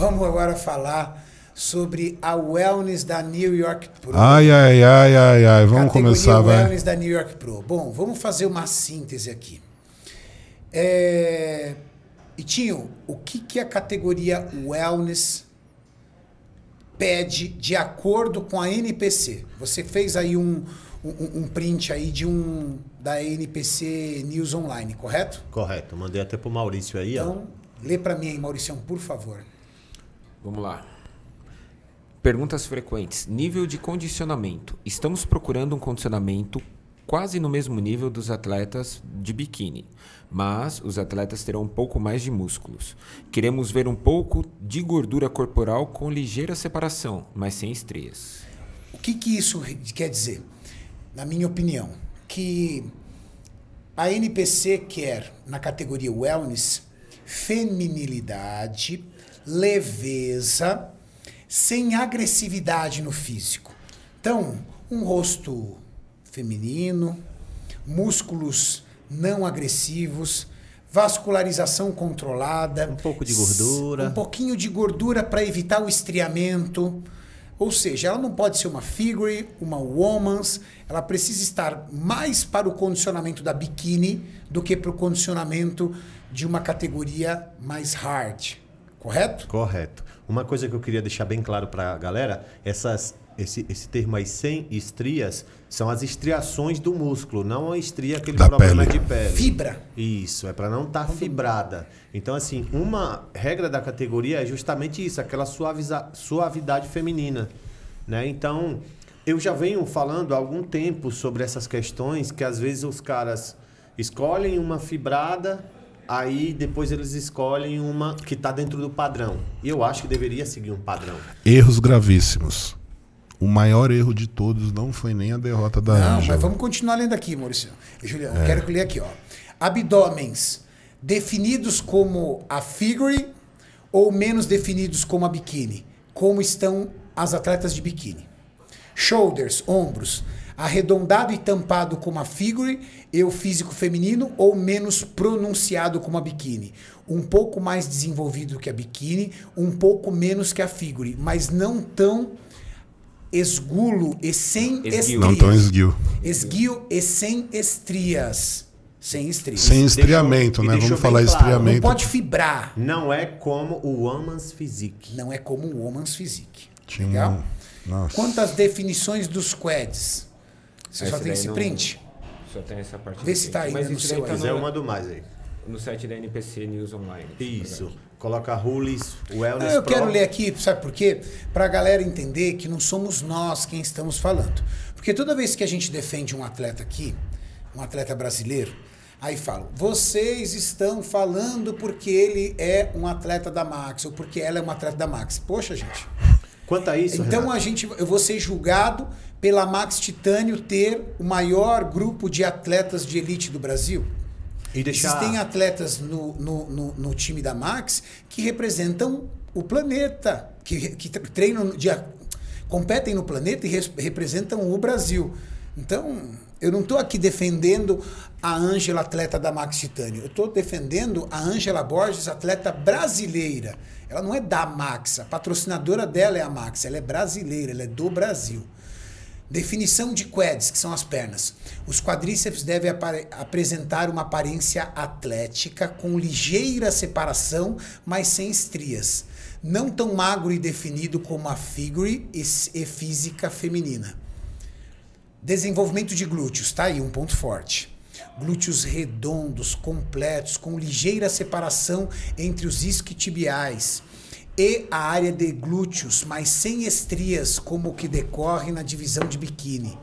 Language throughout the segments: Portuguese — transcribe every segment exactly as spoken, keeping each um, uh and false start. Vamos agora falar sobre a Wellness da New York Pro. Ai, ai, ai, ai, ai. Vamos começar, vai. A Wellness da New York Pro. Bom, vamos fazer uma síntese aqui. É... E Tinho, o que, que a categoria Wellness pede de acordo com a N P C? Você fez aí um, um, um print aí de um da N P C News Online, correto? Correto. Mandei até para o Maurício aí. Então, ó. Lê para mim aí, Maurício, por favor. Vamos lá. Perguntas frequentes. Nível de condicionamento. Estamos procurando um condicionamento quase no mesmo nível dos atletas de biquíni, mas os atletas terão um pouco mais de músculos. Queremos ver um pouco de gordura corporal com ligeira separação, mas sem estrias. O que, que isso quer dizer? Na minha opinião, que a N P C quer, na categoria Wellness, feminilidade, leveza, sem agressividade no físico. Então, um rosto feminino, músculos não agressivos, vascularização controlada, um pouco de gordura, um pouquinho de gordura para evitar o estriamento, ou seja, ela não pode ser uma figure, uma woman's, ela precisa estar mais para o condicionamento da biquíni do que para o condicionamento de uma categoria mais hard, correto? Correto. Uma coisa que eu queria deixar bem claro para a galera, essas Esse, esse termo aí, sem estrias, são as estriações do músculo, não a estria, aquele da problema pele. de pele. Fibra. Isso, é para não estar tá fibrada. Então, assim, uma regra da categoria é justamente isso, aquela suaviza, suavidade feminina. Né? Então, eu já venho falando há algum tempo sobre essas questões, que às vezes os caras escolhem uma fibrada, aí depois eles escolhem uma que está dentro do padrão. E eu acho que deveria seguir um padrão. Erros gravíssimos. O maior erro de todos não foi nem a derrota da Ângela. Não, mas vamos continuar lendo aqui, Maurício. Juliano, é. quero que leia aqui, ó. Abdômens definidos como a figure ou menos definidos como a biquíni? Como estão as atletas de biquíni? Shoulders, ombros, arredondado e tampado como a figure e o físico feminino ou menos pronunciado como a biquíni? Um pouco mais desenvolvido que a biquíni, um pouco menos que a figure, mas não tão esgulo e sem esguio. Não tão esguio. Esguio e sem estrias. Sem estrias. Sem estriamento, né? Vamos falar estriamento. Não pode fibrar. Não é como o Woman's Physique. Não é como o Woman's Physique. Legal? Nossa. Quantas definições dos quads? Você só tem esse print? Só tem essa parte. Vê se tá aí no seu. Se quiser, eu mando mais aí. No site da N P C News Online. Isso. Coloca Rules, Wellness. Eu quero ler aqui, sabe por quê? Para a galera entender que não somos nós quem estamos falando. Porque toda vez que a gente defende um atleta aqui, um atleta brasileiro, aí falam, vocês estão falando porque ele é um atleta da Max, ou porque ela é uma atleta da Max. Poxa, gente. Quanto a isso, então, Renato? a gente, eu vou ser julgado pela Max Titanium ter o maior grupo de atletas de elite do Brasil? E deixar... Existem atletas no, no, no, no time da Max que representam o planeta, que, que treinam, de, competem no planeta e res, representam o Brasil. Então, eu não estou aqui defendendo a Ângela, atleta da Max Titanium. Eu estou defendendo a Ângela Borges, atleta brasileira. Ela não é da Max, a patrocinadora dela é a Max, ela é brasileira, ela é do Brasil. Definição de quads, que são as pernas. Os quadríceps devem apresentar uma aparência atlética, com ligeira separação, mas sem estrias. Não tão magro e definido como a figure e, e física feminina. Desenvolvimento de glúteos, tá aí um ponto forte. Glúteos redondos, completos, com ligeira separação entre os isquiotibiais e a área de glúteos, mas sem estrias, como o que decorre na divisão de biquíni.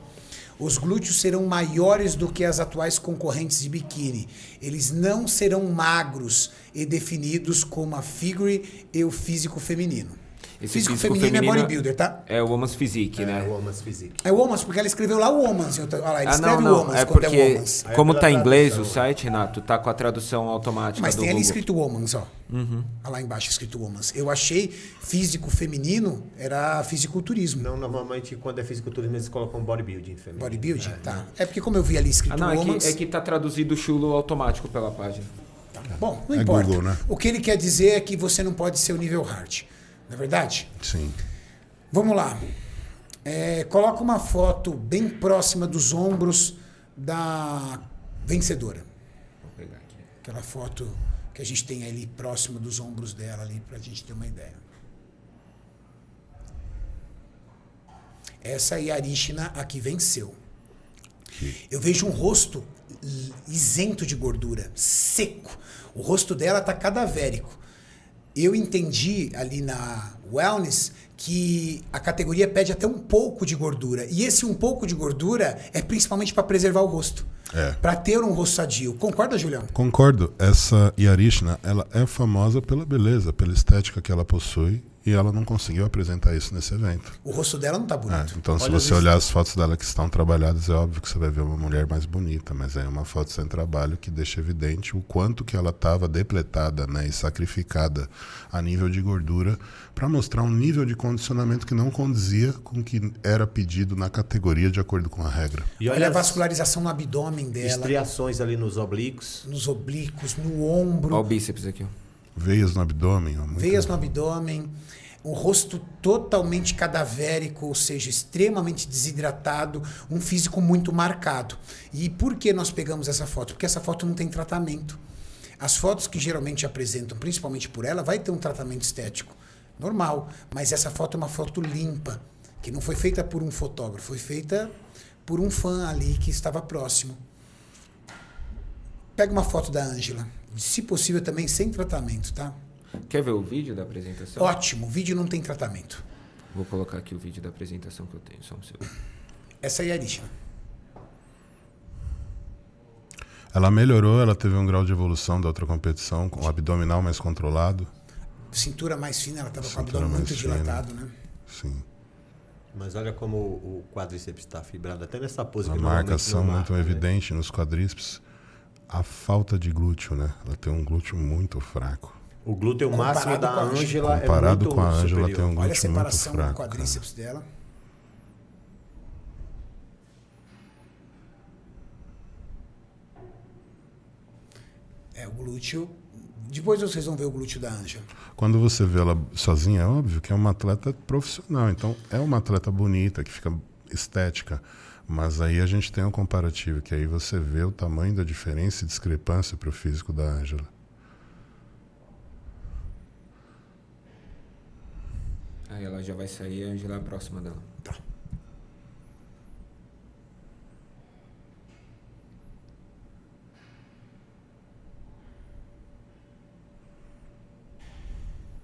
Os glúteos serão maiores do que as atuais concorrentes de biquíni. Eles não serão magros e definidos como a figure e o físico feminino. Esse físico, físico feminino, feminino é bodybuilder, tá? É o Woman's Physique, é, né? É o Woman's Physique. É o Woman's, porque ela escreveu lá o Woman's. Olha lá, ela ah, escreve não, não. Woman's é quando porque, é Woman's. Como tá em inglês o site, Renato, tá com a tradução automática. Mas do tem Google. Ali escrito Woman's, ó. Uhum. Olha lá embaixo escrito Woman's. Eu achei físico feminino era fisiculturismo. Não, normalmente quando é fisiculturismo eles colocam bodybuilding feminino. Bodybuilding? É, tá. Né? É porque como eu vi ali escrito ah, não, Woman's... É que, é que tá traduzido o chulo automático pela página. Tá. Bom, não é importa. Google, né? O que ele quer dizer é que você não pode ser o nível hard. Não é verdade? Sim. Vamos lá. É, coloca uma foto bem próxima dos ombros da vencedora. Vou pegar aqui. Aquela foto que a gente tem ali próxima dos ombros dela, ali, para a gente ter uma ideia. Essa Yarishna aqui venceu. Eu vejo um rosto isento de gordura, seco. O rosto dela está cadavérico. Eu entendi ali na Wellness que a categoria pede até um pouco de gordura. E esse um pouco de gordura é principalmente para preservar o rosto. É. Para ter um rosto sadio. Concorda, Julião? Concordo. Essa Yarishna, ela é famosa pela beleza, pela estética que ela possui. E ela não conseguiu apresentar isso nesse evento. O rosto dela não está bonito. É, então, olha, se você olhar as fotos dela que estão trabalhadas, é óbvio que você vai ver uma mulher mais bonita, mas é uma foto sem trabalho que deixa evidente o quanto que ela estava depletada, né, e sacrificada a nível de gordura para mostrar um nível de condicionamento que não condizia com o que era pedido na categoria de acordo com a regra. E olha, olha a vascularização no abdômen dela. Estriações ali nos oblíquos. Nos oblíquos, no ombro. Olha o bíceps aqui, ó. Veias no abdômen. Muito... Veias no abdômen, um rosto totalmente cadavérico, ou seja, extremamente desidratado, um físico muito marcado. E por que nós pegamos essa foto? Porque essa foto não tem tratamento. As fotos que geralmente apresentam, principalmente por ela, vai ter um tratamento estético normal, mas essa foto é uma foto limpa, que não foi feita por um fotógrafo, foi feita por um fã ali que estava próximo. Pega uma foto da Ângela. Se possível, também sem tratamento, tá? Quer ver o vídeo da apresentação? Ótimo, o vídeo não tem tratamento. Vou colocar aqui o vídeo da apresentação que eu tenho, só um segundo. Essa aí é a Yarishna. Ela melhorou, ela teve um grau de evolução da outra competição, com o abdominal mais controlado. Cintura mais fina, ela estava com o abdômen muito dilatado, né? Sim. Mas olha como o quadríceps está fibrado, até nessa pose. A marcação muito evidente nos quadríceps. A falta de glúteo, né? Ela tem um glúteo muito fraco. O glúteo máximo da Ângela é muito superior. Comparado com a Ângela, ela tem um glúteo muito fraco. Olha a separação do quadríceps dela. É, o glúteo... Depois vocês vão ver o glúteo da Ângela. Quando você vê ela sozinha, é óbvio que é uma atleta profissional. Então, é uma atleta bonita, que fica estética. Mas aí a gente tem um comparativo, que aí você vê o tamanho da diferença e discrepância para o físico da Ângela. Aí ela já vai sair, a Ângela é próxima dela. Tá.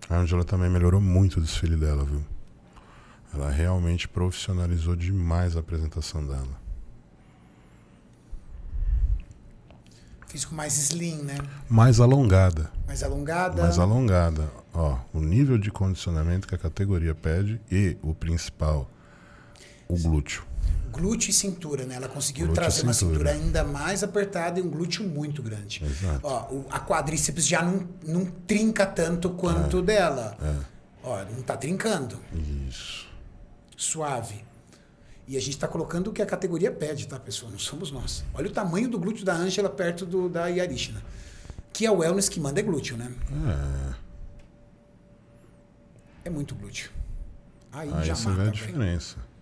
A Ângela também melhorou muito o desfile dela, viu? Ela realmente profissionalizou demais a apresentação dela. Físico mais slim, né? Mais alongada. Mais alongada. Mais alongada. Ó, o nível de condicionamento que a categoria pede e o principal, o glúteo. Glúteo e cintura, né? Ela conseguiu glúteo trazer cintura. Uma cintura ainda mais apertada e um glúteo muito grande. Exato. Ó, a quadríceps já não, não trinca tanto quanto é. Dela. É. Ó, não tá trincando. Isso. Suave. E a gente está colocando o que a categoria pede, tá, pessoal? Não somos nós. Olha o tamanho do glúteo da Ângela perto do, da Yarishna. Que é o wellness que manda é glúteo, né? É. É muito glúteo. Aí, Aí já você mata, vê a diferença. Véio.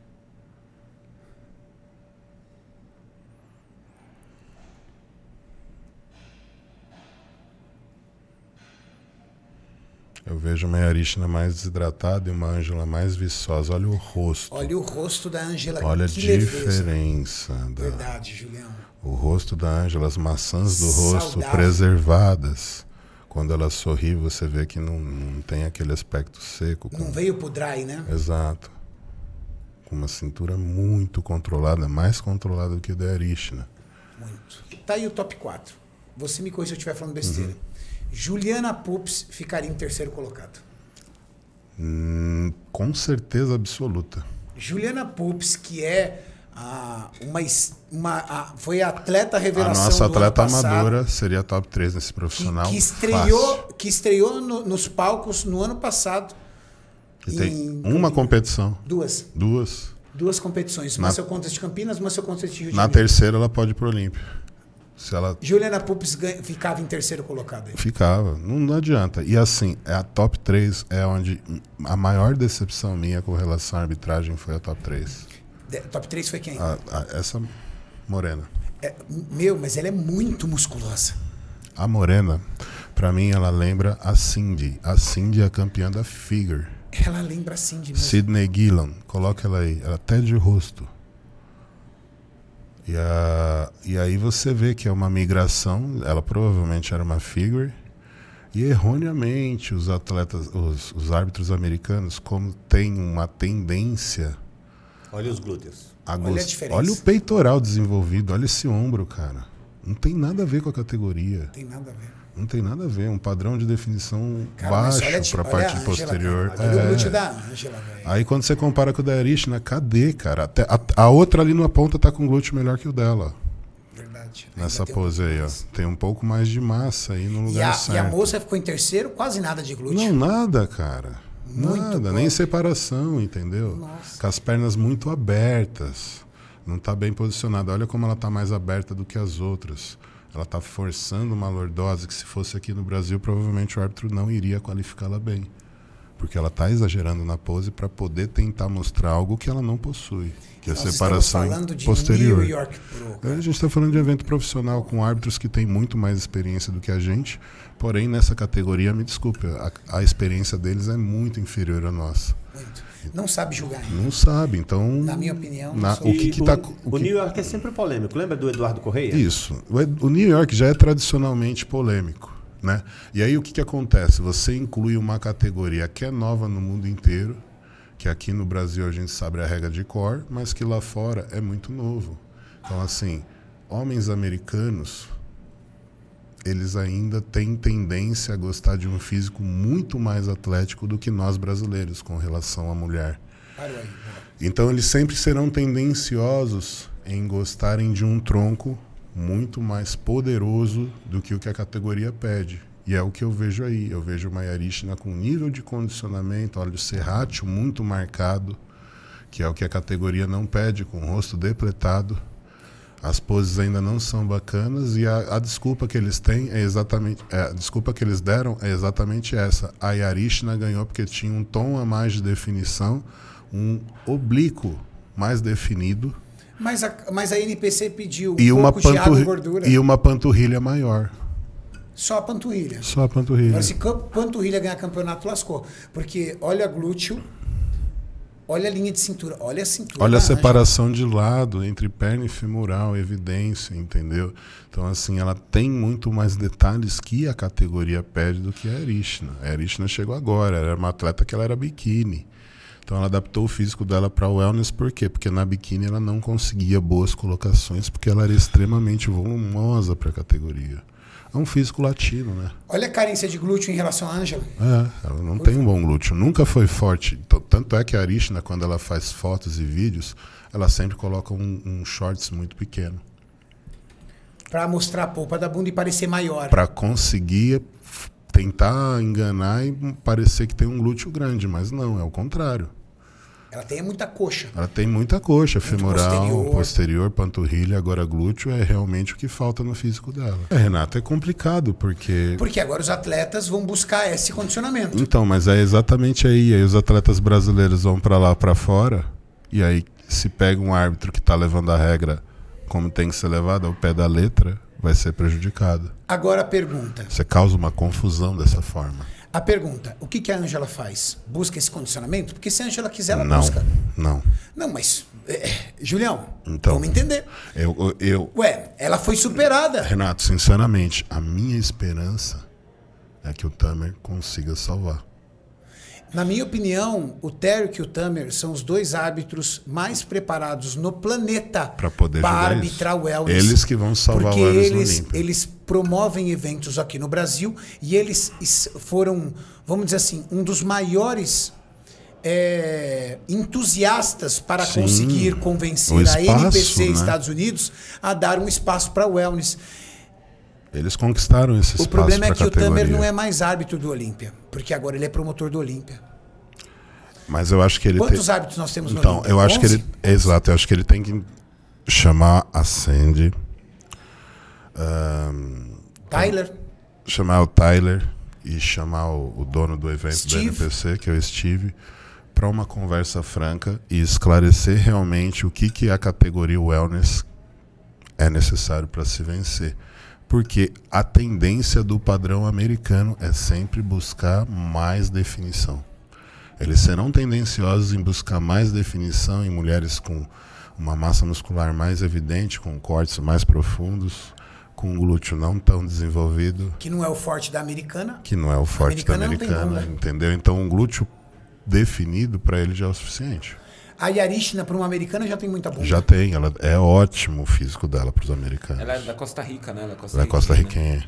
Eu vejo uma Yarishna mais desidratada e uma Ângela mais viçosa. Olha o rosto. Olha o rosto da Ângela. Olha que a diferença. Da... Verdade, Julião. O rosto da Ângela, as maçãs do rosto saudável. Preservadas. Quando ela sorri, você vê que não, não tem aquele aspecto seco. Com... Não veio pro dry, né? Exato. Com uma cintura muito controlada, mais controlada do que a da Yarishna. Muito. Tá aí o top quatro. Você me corrija se eu estiver falando besteira. Uhum. Juliana Pups ficaria em terceiro colocado. Hum, com certeza absoluta. Juliana Pups, que é a, uma, uma a, foi a atleta revelação. A nossa atleta amadora seria top três nesse profissional. Que, que estreou, que estreou no, nos palcos no ano passado. E em, tem uma em, competição. Duas. Duas. Duas competições. Uma na, seu contest de Campinas, uma seu contest de Rio de Janeiro. Na terceira ela pode ir para o Olímpia. Se ela... Juliana Pups ganha, ficava em terceiro colocado aí. Ficava, não, não adianta. E assim, a top três é onde a maior decepção minha com relação à arbitragem foi a top três. De, top três foi quem? A, a, essa morena. É, meu, mas ela é muito musculosa. A morena, pra mim, ela lembra a Cindy. A Cindy é a campeã da figure. Ela lembra a Cindy mesmo. Sydney Gillum, coloca ela aí. Ela até de rosto. E, a, e aí você vê que é uma migração. Ela provavelmente era uma figure. E erroneamente os atletas, os, os árbitros americanos, como tem uma tendência... Olha os glúteos. A olha gost... a diferença. Olha o peitoral desenvolvido. Olha esse ombro, cara. Não tem nada a ver com a categoria. Não tem nada a ver. Não tem nada a ver. Um padrão de definição cara, baixo para a parte Angela, posterior. Olha é. o glúteo da Ângela. Aí quando você compara com o da Yarishna, cadê, cara? Até a, a outra ali na ponta tá com glúteo melhor que o dela. Verdade. Nessa pose um aí, ó. Tem um pouco mais de massa aí no lugar e a, certo. E a moça ficou em terceiro, quase nada de glúteo. Não, nada, cara. Muito nada, bom. Nem separação, entendeu? Nossa. Com as pernas muito abertas. Não tá bem posicionada. Olha como ela tá mais aberta do que as outras. Ela tá forçando uma lordose que, se fosse aqui no Brasil, provavelmente o árbitro não iria qualificá-la bem. Porque ela tá exagerando na pose para poder tentar mostrar algo que ela não possui. Que é a separação posterior. New York Pro, cara. A gente tá falando de evento profissional com árbitros que têm muito mais experiência do que a gente. Porém, nessa categoria, me desculpe, a, a experiência deles é muito inferior à nossa. Muito. Não sabe julgar. Não sabe, então... Na minha opinião... Na, o que que o, tá, o, o que... New York é sempre polêmico. Lembra do Eduardo Correia? Isso. O, o New York já é tradicionalmente polêmico, né? E aí o que que acontece? Você inclui uma categoria que é nova no mundo inteiro, que aqui no Brasil a gente sabe a regra de cor, mas que lá fora é muito novo. Então, assim, homens americanos, eles ainda têm tendência a gostar de um físico muito mais atlético do que nós brasileiros com relação à mulher. Então eles sempre serão tendenciosos em gostarem de um tronco muito mais poderoso do que o que a categoria pede. E é o que eu vejo aí. Eu vejo uma Yarishna com nível de condicionamento, olho serrátil muito marcado, que é o que a categoria não pede, com o rosto depletado. As poses ainda não são bacanas e a, a desculpa que eles têm é exatamente é, a desculpa que eles deram é exatamente essa. A Yarishna ganhou porque tinha um tom a mais de definição, um oblíquo mais definido. Mas a, mas a N P C pediu um e pouco uma de água e gordura. E uma panturrilha maior. Só a panturrilha. Só a panturrilha. Agora, se panturrilha ganhar campeonato, lascou. Porque olha glúteo. Olha a linha de cintura, olha a cintura. Olha a separação Ângela. de lado entre perna e femoral, evidência, entendeu? Então, assim, ela tem muito mais detalhes que a categoria pede do que a Yarishna. A Yarishna chegou agora, ela era uma atleta que ela era biquíni. Então, ela adaptou o físico dela para o wellness, por quê? Porque na biquíni ela não conseguia boas colocações, porque ela era extremamente volumosa para a categoria. É um físico latino, né? Olha a carência de glúteo em relação à Ângela. É, ela não tem um bom glúteo. Nunca foi forte. Tanto é que a Yarishna, quando ela faz fotos e vídeos, ela sempre coloca um, um shorts muito pequeno. Para mostrar a polpa da bunda e parecer maior. Para conseguir tentar enganar e parecer que tem um glúteo grande. Mas não, é o contrário. Ela tem muita coxa. Ela tem muita coxa, muito femoral, posterior. posterior, panturrilha, agora glúteo é realmente o que falta no físico dela. É, Renato, é complicado porque... Porque agora os atletas vão buscar esse condicionamento. Então, mas é exatamente aí. Aí os atletas brasileiros vão para lá, para fora, e aí se pega um árbitro que está levando a regra como tem que ser levada, ao pé da letra, vai ser prejudicado. Agora a pergunta. Você causa uma confusão dessa forma. A pergunta, o que, que a Ângela faz? Busca esse condicionamento? Porque se a Ângela quiser, ela não, busca. Não, não. mas... É, Julião, então, vamos entender. Eu, eu, Ué, ela foi superada. Renato, sinceramente, a minha esperança é que o Tamer consiga salvar. Na minha opinião, o Terry e o Tamer são os dois árbitros mais preparados no planeta para poder arbitrar o wellness. Eles que vão salvar o wellness no Olympia. Eles promovem eventos aqui no Brasil e eles foram, vamos dizer assim, um dos maiores é, entusiastas para Sim, conseguir convencer o espaço, a N P C né? Estados Unidos a dar um espaço para o wellness. Eles conquistaram esse espaço. O problema é que categoria. o Tamer não é mais árbitro do Olympia, porque agora ele é promotor do Olympia. Mas eu acho que ele Quantos te... árbitros nós temos no Então, Olympia? eu acho onze? que ele, exato, eu acho que ele tem que chamar a Sandy, Um, Tyler? Chamar o Tyler e chamar o, o dono do evento Steve. do N P C, que é o Steve, para uma conversa franca e esclarecer realmente o que, que a categoria wellness é necessário para se vencer. Porque a tendência do padrão americano é sempre buscar mais definição. Eles serão tendenciosos em buscar mais definição em mulheres com uma massa muscular mais evidente, com cortes mais profundos, com glúteo não tão desenvolvido. Que não é o forte da americana. Que não é o forte da americana, entendeu? Então, um glúteo definido para ele já é o suficiente. A Yarishna, para uma americana, já tem muita bunda. Já tem, ela é ótimo o físico dela para os americanos. Ela é da Costa Rica, né? Ela é Costa, ela é Costa Riquenha.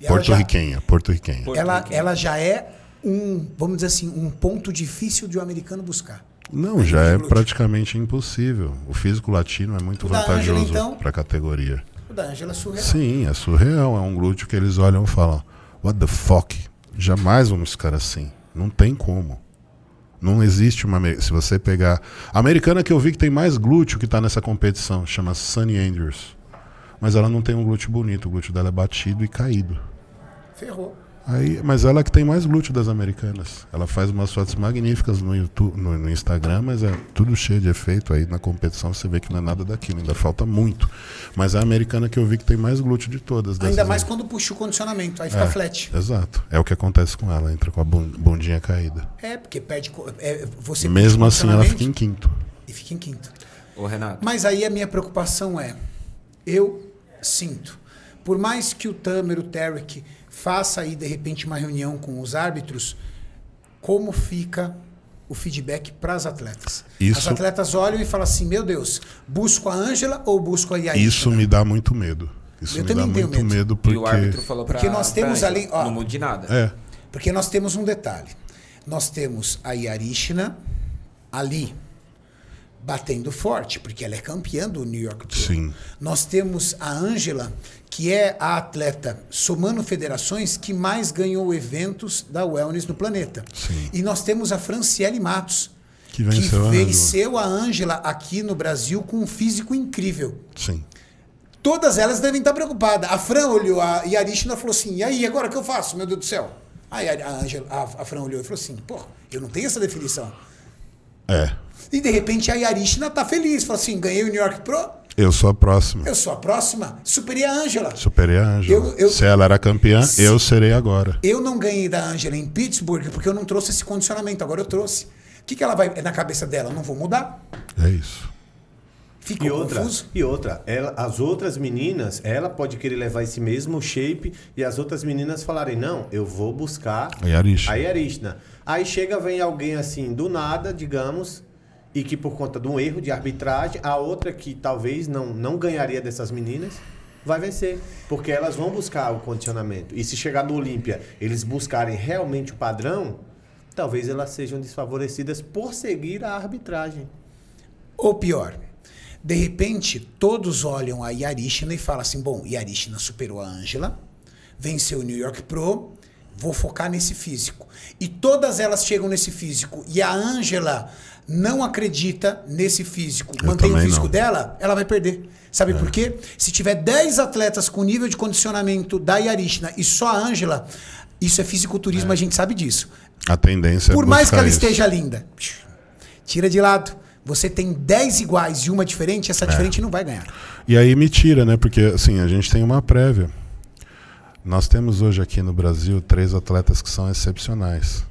Né? Porto-riquenha, já... porto-riquenha. Ela, ela já é um, vamos dizer assim, um ponto difícil de um americano buscar. Não, já é praticamente impossível. O físico latino é muito vantajoso então, para a categoria. O da Ângela é surreal. Sim, é surreal. É um glúteo que eles olham e falam, what the fuck? Jamais vamos ficar assim. Não tem como. Não existe uma... Se você pegar... A americana que eu vi que tem mais glúteo que está nessa competição chama Sunny Andrews. Mas ela não tem um glúteo bonito. O glúteo dela é batido e caído. Ferrou. Aí, mas ela que tem mais glúteo das americanas. Ela faz umas fotos magníficas no, YouTube, no, no Instagram, mas é tudo cheio de efeito. Aí na competição você vê que não é nada daquilo. Ainda falta muito. Mas é a americana que eu vi que tem mais glúteo de todas. Ainda mais aí. Quando puxa o condicionamento. Aí fica é, flat. Exato. É o que acontece com ela. Entra com a bundinha caída. É, porque perde... É, você mesmo assim ela fica em quinto. E fica em quinto. Ô, Renato. Mas aí a minha preocupação é... Eu sinto. Por mais que o Tamer, o Tarek... faça aí, de repente, uma reunião com os árbitros, como fica o feedback para as atletas. Isso... As atletas olham e falam assim, meu Deus, busco a Ângela ou busco a Yarishna? Isso me dá muito medo. Isso eu me dá muito medo. medo porque... E o árbitro falou para ali ó, não mude nada. É. Porque nós temos um detalhe. Nós temos a Yarishna ali, batendo forte, porque ela é campeã do New York Pro. Sim. Nós temos a Ângela, que é a atleta, somando federações, que mais ganhou eventos da wellness no planeta. Sim. E nós temos a Franciele Matos, que venceu, que venceu a Ângela aqui no Brasil com um físico incrível. Sim. Todas elas devem estar preocupadas. A Fran olhou a Yarishna e falou assim, e aí, agora o que eu faço, meu Deus do céu? Aí a, Ângela, a, a Fran olhou e falou assim, pô, eu não tenho essa definição. É. E de repente a Yarishna tá feliz. Fala assim, ganhei o New York Pro. Eu sou a próxima. Eu sou a próxima. Superei a Ângela. Superei a Ângela. Eu, eu, Se ela era campeã, se... eu serei agora. Eu não ganhei da Ângela em Pittsburgh porque eu não trouxe esse condicionamento. Agora eu trouxe. O que, que ela vai... É na cabeça dela, não vou mudar? É isso. Ficou e outra, confuso? E outra, ela, as outras meninas, ela pode querer levar esse mesmo shape e as outras meninas falarem, não, eu vou buscar a Yarishna. A Yarishna. Aí chega, vem alguém assim, do nada, digamos... E que por conta de um erro de arbitragem, a outra que talvez não, não ganharia dessas meninas, vai vencer. Porque elas vão buscar o condicionamento. E se chegar no Olímpia, eles buscarem realmente o padrão, talvez elas sejam desfavorecidas por seguir a arbitragem. Ou pior, de repente, todos olham a Yarishna e falam assim, bom, Yarishna superou a Ângela, venceu o New York Pro, vou focar nesse físico. E todas elas chegam nesse físico. E a Ângela... não acredita nesse físico, eu mantém o físico não. dela, ela vai perder. Sabe é. por quê? Se tiver dez atletas com nível de condicionamento da Yarishna e só a Ângela, isso é fisiculturismo, é. a gente sabe disso. A tendência Por é mais que ela isso. esteja linda, tira de lado. Você tem dez iguais e uma diferente, essa é. diferente não vai ganhar. E aí me tira, né? Porque assim, a gente tem uma prévia. Nós temos hoje aqui no Brasil três atletas que são excepcionais,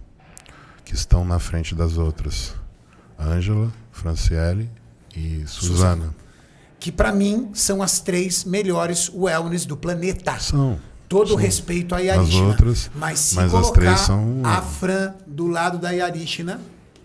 que estão na frente das outras. Ângela, Franciele e Suzana. Suzana. Que para mim são as três melhores wellness do planeta. São. Todo são. respeito à Yarishna. As outras, mas se mas colocar as três são... a Fran do lado da Yarishna.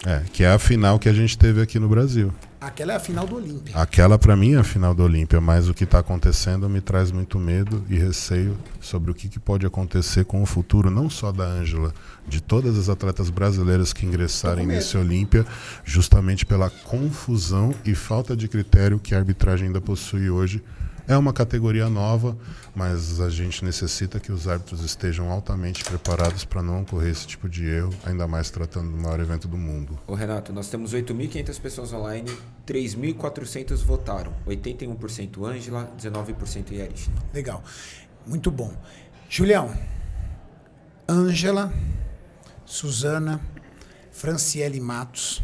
É, que é a final que a gente teve aqui no Brasil. Aquela é a final do Olímpia. Aquela para mim é a final do Olímpia, mas o que está acontecendo me traz muito medo e receio sobre o que, que pode acontecer com o futuro, não só da Ângela, de todas as atletas brasileiras que ingressarem nesse Olímpia, justamente pela confusão e falta de critério que a arbitragem ainda possui hoje É uma categoria nova, mas a gente necessita que os árbitros estejam altamente preparados para não ocorrer esse tipo de erro, ainda mais tratando do maior evento do mundo. Ô Renato, nós temos oito mil e quinhentas pessoas online, três mil e quatrocentos votaram, oitenta e um por cento Ângela, dezenove por cento Yarishna. Legal, muito bom. Julião, Ângela, Suzana, Franciele Matos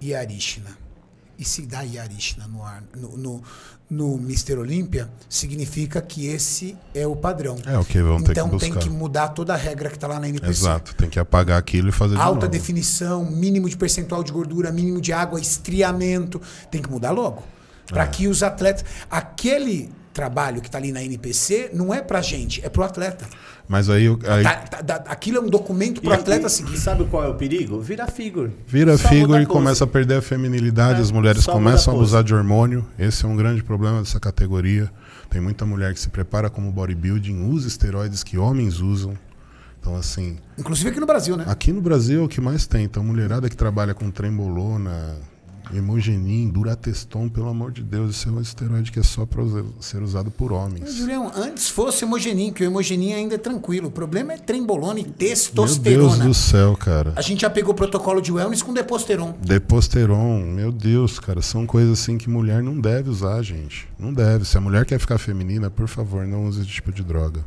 e Yarishna. E se dá Yarishna no, ar, no, no, no mister Olympia, significa que esse é o padrão. É o que vão ter que buscar. Então tem que mudar toda a regra que está lá na N P C. Exato, tem que apagar aquilo e fazer de novo. Alta definição, mínimo de percentual de gordura, mínimo de água, estriamento. Tem que mudar logo. Para é. que os atletas... Aquele trabalho que está ali na N P C não é para gente, é para o atleta. Mas aí, aí... Tá, tá, aquilo é um documento para o atleta seguir. Sabe qual é o perigo? Vira figure. Vira só figure e começa a perder a feminilidade, é, as mulheres começam a abusar de hormônio. Esse é um grande problema dessa categoria. Tem muita mulher que se prepara como bodybuilding, usa esteroides que homens usam. Então, assim... Inclusive aqui no Brasil, né? Aqui no Brasil é o que mais tem. Então, mulherada que trabalha com trembolona, Hemogenin, Durateston, pelo amor de Deus, isso é um esteroide que é só para ser usado por homens. Mas, Julião, antes fosse Hemogenin, que o Hemogenin ainda é tranquilo. O problema é trembolona e testosterona. Meu Deus do céu, cara. A gente já pegou o protocolo de wellness com Deposteron. Deposteron, meu Deus, cara. São coisas assim que mulher não deve usar, gente. Não deve. Se a mulher quer ficar feminina, por favor, não use esse tipo de droga.